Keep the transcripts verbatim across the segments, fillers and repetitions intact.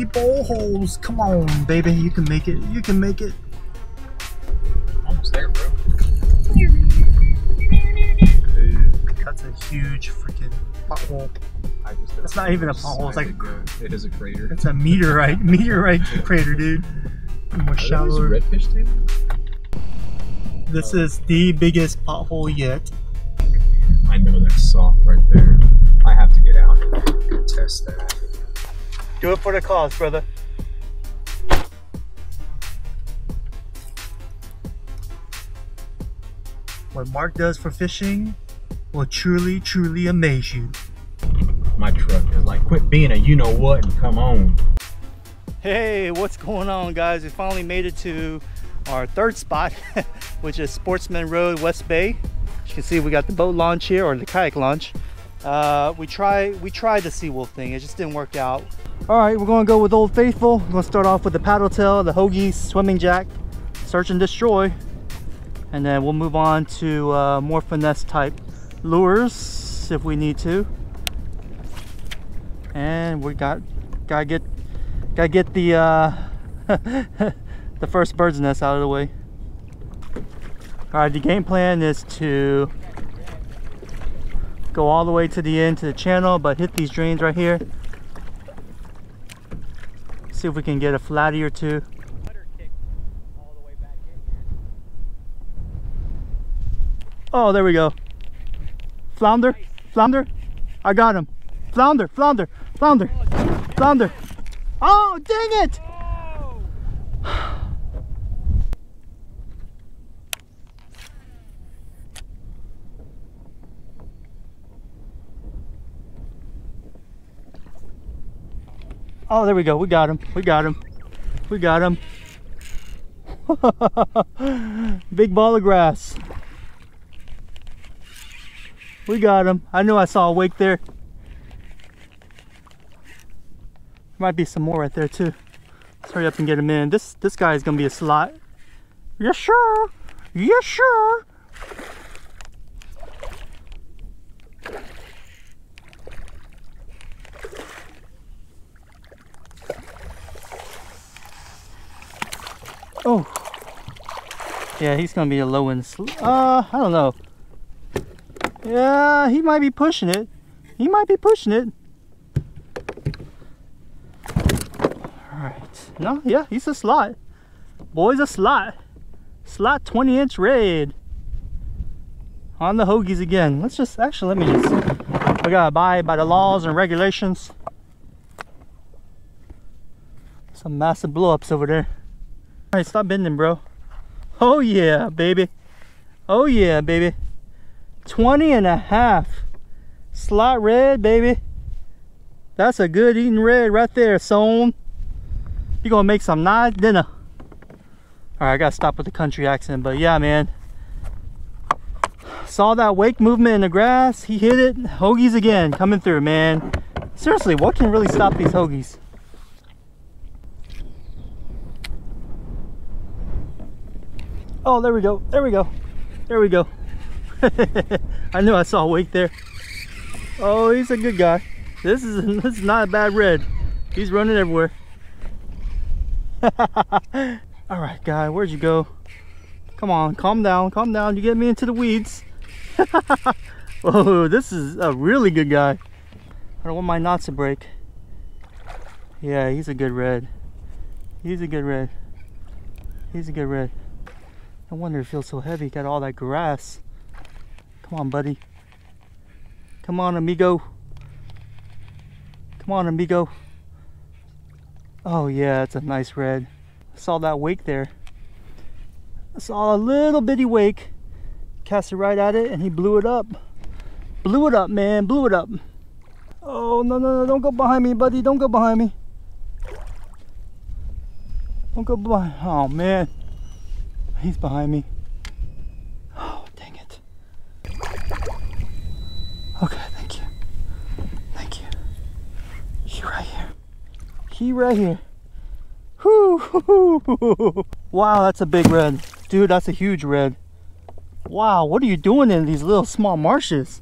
empty bowl holes. Come on, baby. You can make it. You can make it. Almost there, bro. Dude, that's a huge freaking pothole. I just it's not even a pothole. It's like it is a crater. It's a meteorite, meteorite crater, dude. More shallower. Redfish too? This oh. is the biggest pothole yet. I know that's soft right there. I have to get out and test that. Do it for the cause, brother. What Mark does for fishing will truly, truly amaze you. My truck is like, quit being a you-know-what and come on. Hey, what's going on, guys? We finally made it to our third spot, which is Sportsman Road, West Bay. As you can see, we got the boat launch here, or the kayak launch. Uh, we try, we tried the Sea Wolf thing. It just didn't work out. All right, we're gonna go with Old Faithful. We're gonna start off with the paddle tail, the Hogie's swimming jack, search and destroy, and then we'll move on to uh, more finesse type lures if we need to. And we got, gotta get, gotta get the uh, the first bird's nest out of the way. All right, the game plan is to go all the way to the end to the channel, but hit these drains right here. See if we can get a flatty or two. Oh, there we go. Flounder, flounder. I got him. Flounder, flounder, flounder, flounder. Oh, dang it! Oh, there we go. We got him. We got him. We got him. Big ball of grass. We got him. I knew I saw a wake there. Might be some more right there too. Let's hurry up and get him in. This this guy is gonna be a slot. Yes, sure. Yes, sure. Oh, yeah, he's gonna be a low and slow. Uh, I don't know. Yeah, he might be pushing it. He might be pushing it. All right. No, yeah, he's a slot. Boy's a slot. Slot twenty inch raid. On the Hogies again. Let's just, actually, let me just, I gotta abide by the laws and regulations. Some massive blow-ups over there. All right, stop bending, bro. Oh yeah, baby. Oh yeah, baby. twenty and a half. Slot red, baby. That's a good eating red right there, son. You're gonna make some nice dinner. All right, I gotta stop with the country accent, but yeah, man. Saw that wake movement in the grass. He hit it. Hogies again, coming through, man. Seriously, what can really stop these Hogies? Oh, there we go, there we go, there we go. I knew I saw a wake there. Oh, he's a good guy. This is, this is not a bad red. He's running everywhere. All right, guy, where'd you go? Come on, calm down, calm down. You get me into the weeds. Oh, this is a really good guy. I don't want my knots to break. Yeah, he's a good red. He's a good red. He's a good red. No wonder it feels so heavy. Got all that grass. Come on, buddy. Come on, amigo. Come on, amigo. Oh yeah, that's a nice red. I saw that wake there. I saw a little bitty wake. Cast it right at it and he blew it up. Blew it up, man. Blew it up. Oh, no, no, no. Don't go behind me, buddy. Don't go behind me. Don't go behind. Oh, man. He's behind me. Oh, dang it. Okay, thank you. Thank you. He right here. He right here. Whoo! Wow, that's a big red. Dude, that's a huge red. Wow, what are you doing in these little small marshes?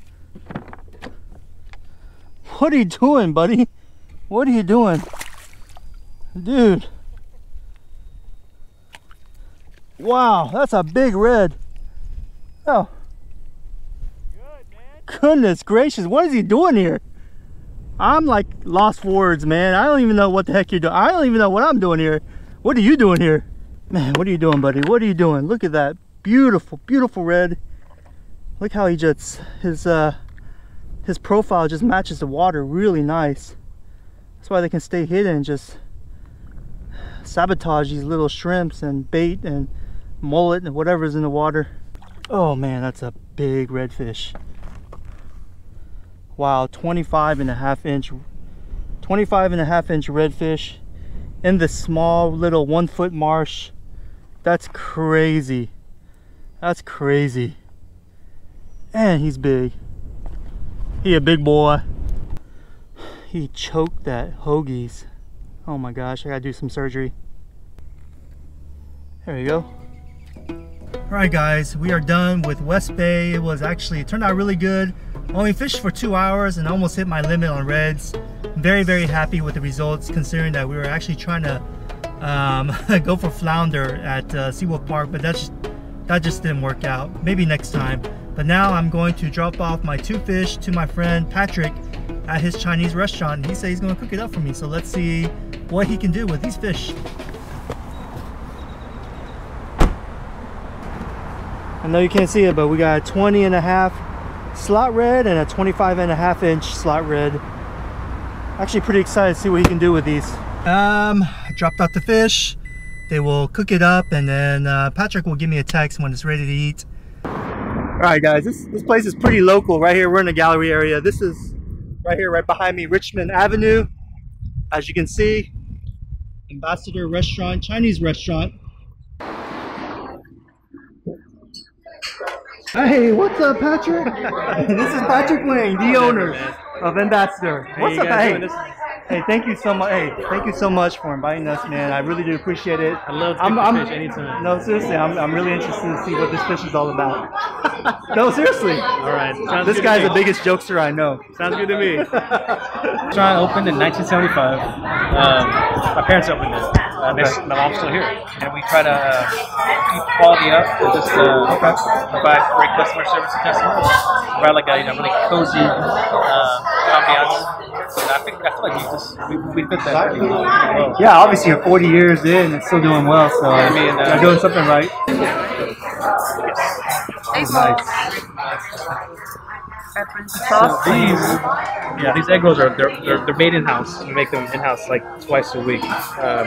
What are you doing, buddy? What are you doing? Dude. Wow, that's a big red. Oh. Good, man. Goodness gracious, what is he doing here? I'm like lost for words, man. I don't even know what the heck you're doing. I don't even know what I'm doing here. What are you doing here? Man, what are you doing, buddy? What are you doing? Look at that beautiful, beautiful red. Look how he just, his uh, his profile just matches the water really nice. That's why they can stay hidden and just sabotage these little shrimps and bait and mullet and whatever is in the water. Oh man, that's a big redfish. Wow, twenty-five and a half inch, twenty-five and a half inch redfish in this small little one foot marsh. That's crazy. That's crazy. And he's big. He a big boy. He choked that Hogie's. Oh my gosh, I gotta do some surgery. There you go. All right guys, we are done with West Bay. It was actually, it turned out really good. Only fished for two hours and almost hit my limit on reds. Very, very happy with the results considering that we were actually trying to um, go for flounder at uh, Sea Wolf Park, but that's just, that just didn't work out. Maybe next time. But now I'm going to drop off my two fish to my friend Patrick at his Chinese restaurant. He said he's gonna cook it up for me. So let's see what he can do with these fish. I know you can't see it, but we got a twenty and a half slot red and a twenty-five and a half inch slot red. Actually pretty excited to see what he can do with these. Um, I dropped out the fish. They will cook it up and then uh, Patrick will give me a text when it's ready to eat. Alright guys, this, this place is pretty local. Right here, we're in the Galleria area. This is right here, right behind me, Richmond Avenue. As you can see, Ambassador Restaurant, Chinese restaurant. Hey, what's up, Patrick? This is Patrick Wang, the owner of Ambassador. What's up, hey? Hey, thank you so much. Hey, thank you so much for inviting us, man. I really do appreciate it. I love to pick I'm, I'm, fish anytime. No, seriously, I'm, I'm really interested to see what this fish is all about. No, seriously. All right. Sounds this guy's the biggest jokester I know. Sounds good to me. Restaurant opened in nineteen seventy-five. Um, my parents opened it. Uh, okay. My mom's still here, and we try to uh, keep quality up and just uh, okay. provide great customer service to customers. Provide like a you know really cozy uh, ambiance. I think I feel like we just we, we fit that pretty well. Yeah, obviously you're forty years in and still doing well, so yeah, I mean, uh, you're doing something right. Yes. Nice. So these, yeah, these egg rolls are they're they're, they're made in house. We make them in house like twice a week. Um,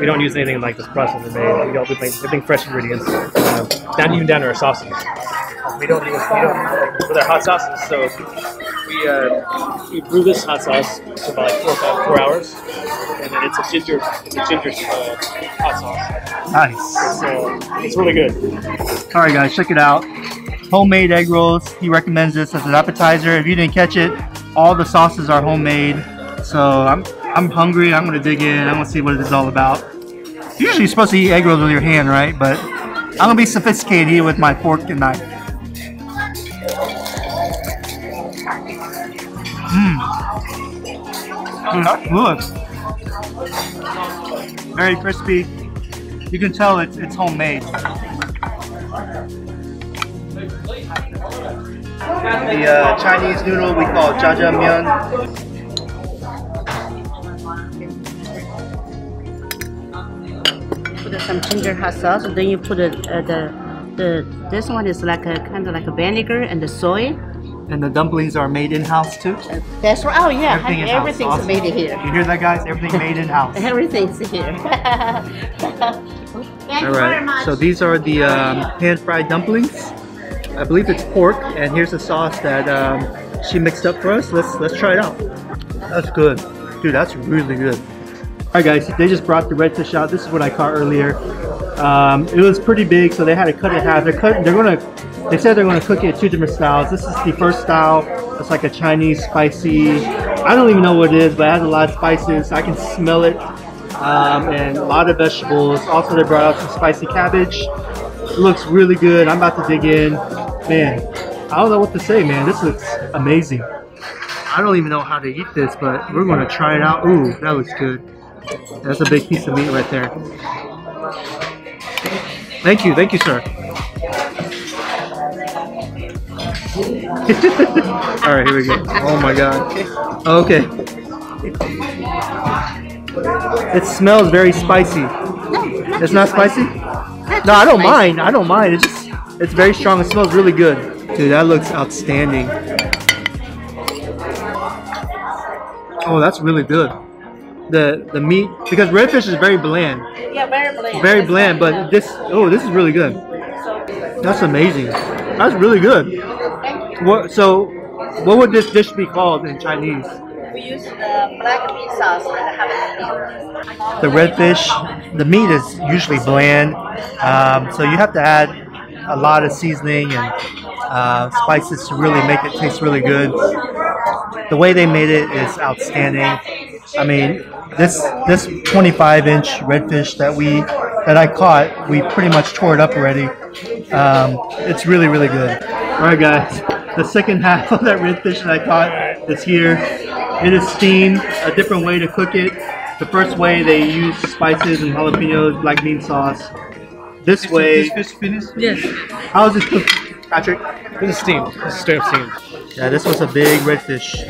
we don't use anything like this process we made. We all do everything fresh ingredients, uh, down even down to our sauces. We don't use we don't with our hot sauces, so. We, uh, we brew this hot sauce for about like four, five, four hours, and then it's a ginger, it's a ginger uh, hot sauce. Nice. So uh, it's really good. All right, guys, check it out. Homemade egg rolls. He recommends this as an appetizer. If you didn't catch it, all the sauces are homemade. So I'm, I'm hungry. I'm gonna dig in. I'm gonna see what it's all about. Usually, you're supposed to eat egg rolls with your hand, right? But I'm gonna be sophisticated here with my fork and knife. Mmm, that's good. Very crispy. You can tell it's it's homemade. The uh, Chinese noodle we call jjajangmyeon. Put some ginger hot sauce, and then you put it, uh, the the this one is like a kind of like a vinegar and the soy. And the dumplings are made in-house too? Uh, that's right. Oh yeah, everything is everything's awesome. Made in here. You hear that, guys? Everything made in-house. Everything's here. Thank you very much. So these are the um, pan-fried dumplings. I believe it's pork, and here's the sauce that um, she mixed up for us. Let's let's try it out. That's good. Dude, that's really good. Alright guys, they just brought the redfish out. This is what I caught earlier. Um, it was pretty big, so they had to cut it in half. They're cut, they're gonna They said they're going to cook it in two different styles. This is the first style. It's like a Chinese spicy. I don't even know what it is, but it has a lot of spices. I can smell it. Um, and a lot of vegetables. Also, they brought out some spicy cabbage. It looks really good. I'm about to dig in. Man, I don't know what to say, man. This looks amazing. I don't even know how to eat this, but we're going to try it out. Ooh, that looks good. That's a big piece of meat right there. Thank you, thank you, sir. All right, here we go. Oh my God. Okay. It smells very spicy. No, not it's not spicy. spicy? Not no, I don't spicy. mind. I don't mind. It's just, it's very strong. It smells really good. Dude, that looks outstanding. Oh, that's really good. The the meat, because redfish is very bland. Yeah, very bland. Very bland, but this, oh, this is really good. That's amazing. That's really good. Thank you. What, so, what would this dish be called in Chinese? We use the black bean sauce and have it. The redfish, the meat is usually bland, um, so you have to add a lot of seasoning and uh, spices to really make it taste really good. The way they made it is outstanding. I mean, this this twenty-five inch redfish that we that I caught, we pretty much tore it up already. Um, it's really, really good. All right, guys, the second half of that redfish that I caught is here. It is steamed, a different way to cook it. The first way they use spices and jalapenos, black bean sauce. This is way. Is this fish finished? Yes. How is this cooked, Patrick? This is steamed. This is steamed. Yeah, this was a big redfish.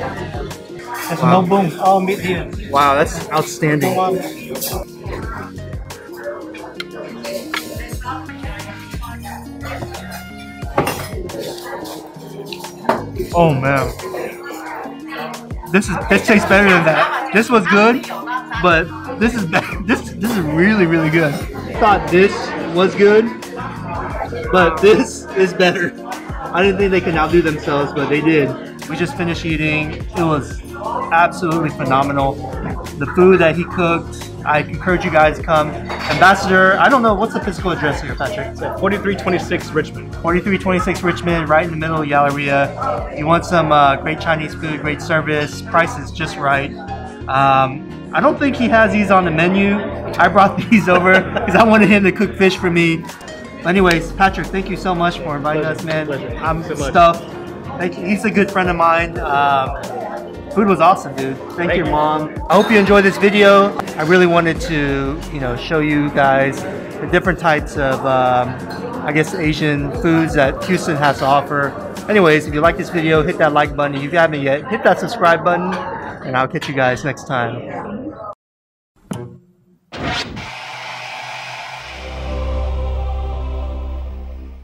That's wow. No bones, all meat here. Wow, that's outstanding. Oh man, this is this tastes better than that. This was good, but this is better. This this is really really good. I thought this was good, but this is better. I didn't think they could outdo themselves, but they did. We just finished eating. It was absolutely phenomenal. The food that he cooked, I encourage you guys to come. Ambassador, I don't know, what's the physical address here, Patrick? It's at forty-three twenty-six Richmond. forty-three twenty-six Richmond, right in the middle of Galleria. You want some uh, great Chinese food, great service, price is just right. Um, I don't think he has these on the menu. I brought these over because I wanted him to cook fish for me. Anyways, Patrick, thank you so much for inviting Pleasure. us, man. Pleasure. I'm so stuffed. Thank you. He's a good friend of mine. Um, Food was awesome, dude. Thank, Thank your you. mom. I hope you enjoyed this video. I really wanted to, you know, show you guys the different types of, um, I guess, Asian foods that Houston has to offer. Anyways, if you like this video, hit that like button. If you haven't yet, hit that subscribe button, and I'll catch you guys next time.